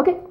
Okay.